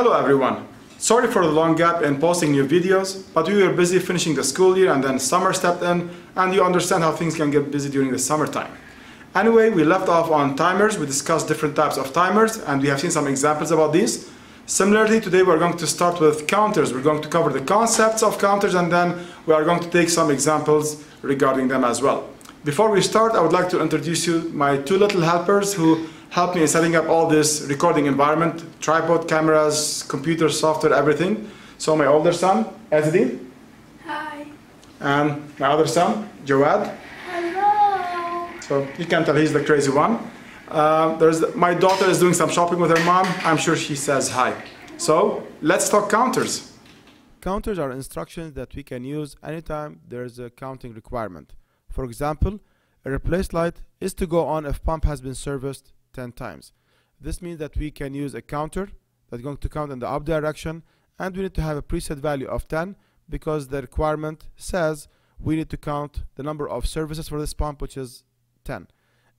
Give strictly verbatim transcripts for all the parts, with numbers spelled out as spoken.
Hello everyone! Sorry for the long gap in posting new videos, but we were busy finishing the school year and then summer stepped in, and you understand how things can get busy during the summertime. Anyway, we left off on timers. We discussed different types of timers and we have seen some examples about these. Similarly, today we are going to start with counters. We're going to cover the concepts of counters and then we are going to take some examples regarding them as well. Before we start, I would like to introduce you my two little helpers who helped me in setting up all this recording environment, tripod, cameras, computer, software, everything. So my older son, Ezidin. Hi. And my other son, Jawad. Hello. So you can tell he's the crazy one. Uh, there's, my daughter is doing some shopping with her mom. I'm sure she says hi. So let's talk counters. Counters are instructions that we can use anytime there's a counting requirement. For example, a replace light is to go on if pump has been serviced ten times. This means that we can use a counter that's going to count in the up direction, and we need to have a preset value of ten because the requirement says we need to count the number of services for this pump, which is ten.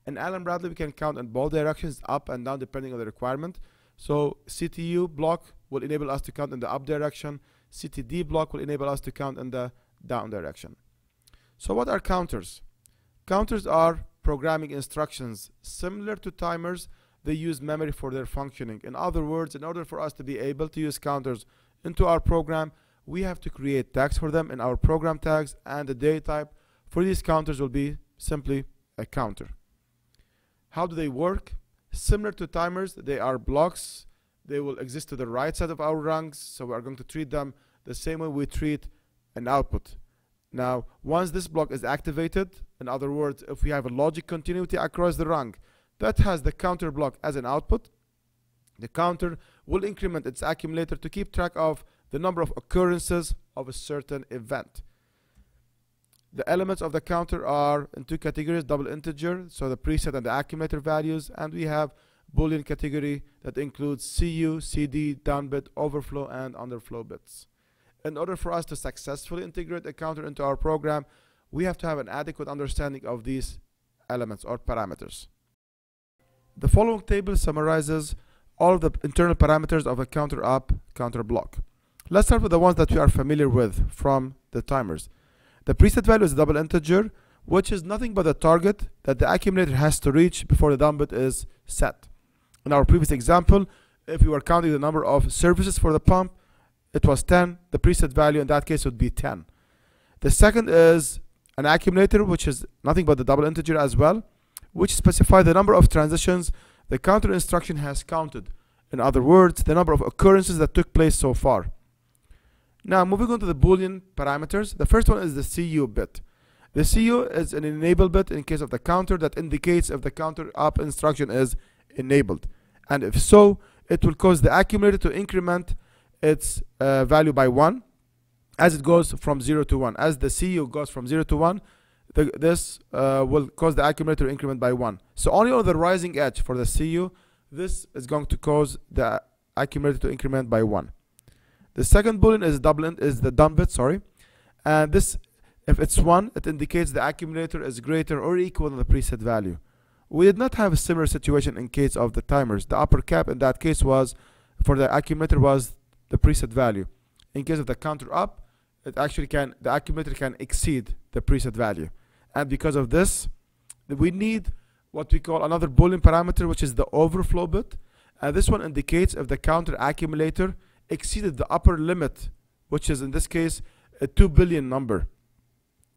In Allen Bradley, we can count in both directions, up and down, depending on the requirement. So C T U block will enable us to count in the up direction. C T D block will enable us to count in the down direction. So what are counters? Counters are programming instructions. Similar to timers, they use memory for their functioning. In other words, in order for us to be able to use counters into our program, we have to create tags for them in our program tags, and the data type for these counters will be simply a counter. How do they work? Similar to timers, they are blocks. They will exist to the right side of our rungs, so we are going to treat them the same way we treat an output. Now, once this block is activated, in other words, if we have a logic continuity across the rung that has the counter block as an output, the counter will increment its accumulator to keep track of the number of occurrences of a certain event. The elements of the counter are in two categories, double integer, so the preset and the accumulator values, and we have Boolean category that includes C U, C D, downbit, overflow, and underflow bits. In order for us to successfully integrate a counter into our program, we have to have an adequate understanding of these elements or parameters. The following table summarizes all of the internal parameters of a counter up, counter block. Let's start with the ones that we are familiar with from the timers. The preset value is a double integer, which is nothing but the target that the accumulator has to reach before the downbit is set. In our previous example, if we were counting the number of services for the pump, it was ten. The preset value in that case would be ten. The second is an accumulator, which is nothing but the double integer as well, which specifies the number of transitions the counter instruction has counted. In other words, the number of occurrences that took place so far. Now, moving on to the Boolean parameters. The first one is the C U bit. The C U is an enable bit in case of the counter that indicates if the counter up instruction is enabled. And if so, it will cause the accumulator to increment its uh, value by one as it goes from zero to one. As the C U goes from zero to one, the, this uh, will cause the accumulator to increment by one. So only on the rising edge for the C U, this is going to cause the accumulator to increment by one. The second boolean is double in, is the down bit, sorry. And this, if it's one, it indicates the accumulator is greater or equal to the preset value. We did not have a similar situation in case of the timers. The upper cap in that case was, for the accumulator was the preset value. In case of the counter up, it actually can, the accumulator can exceed the preset value. And because of this, we need what we call another Boolean parameter, which is the overflow bit. And this one indicates if the counter accumulator exceeded the upper limit, which is in this case a two billion number.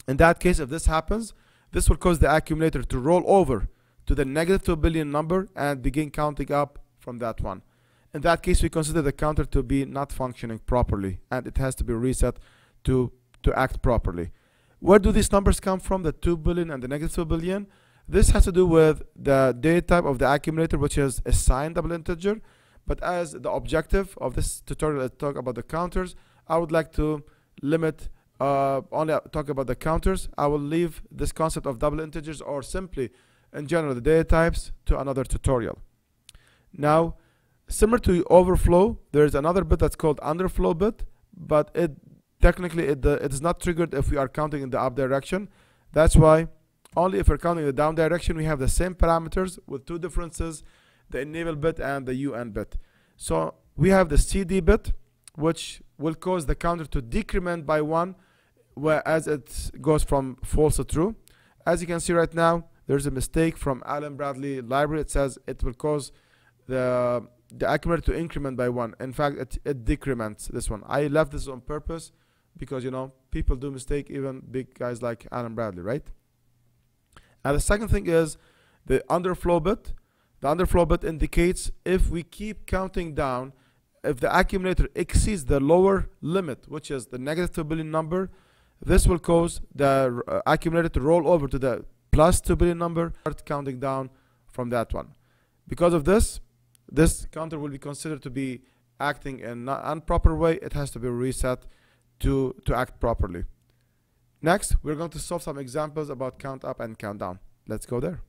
In that case, if this happens, this will cause the accumulator to roll over to the negative two billion number and begin counting up from that one. In that case, we consider the counter to be not functioning properly and it has to be reset to, to act properly. Where do these numbers come from, the two billion and the negative two billion? This has to do with the data type of the accumulator, which is a signed double integer. But as the objective of this tutorial is to talk about the counters, I would like to limit, uh, only talk about the counters. I will leave this concept of double integers or simply in general the data types to another tutorial. Now, similar to overflow, there is another bit that's called underflow bit, but it technically it, uh, it is not triggered if we are counting in the up direction. That's why only if we're counting in the down direction, we have the same parameters with two differences, the enable bit and the U N bit. So we have the C D bit, which will cause the counter to decrement by one, whereas it goes from false to true. As you can see right now, there's a mistake from Allen Bradley library. It says it will cause the the accumulator to increment by one. In fact, it, it decrements this one. I left this on purpose because, you know, people do mistake, even big guys like Allen Bradley, right? And the second thing is the underflow bit. The underflow bit indicates if we keep counting down, if the accumulator exceeds the lower limit, which is the negative two billion number, this will cause the uh, accumulator to roll over to the plus two billion number, start counting down from that one. Because of this, this counter will be considered to be acting in an improper way. It has to be reset to, to act properly. Next, we're going to solve some examples about count up and count down. Let's go there.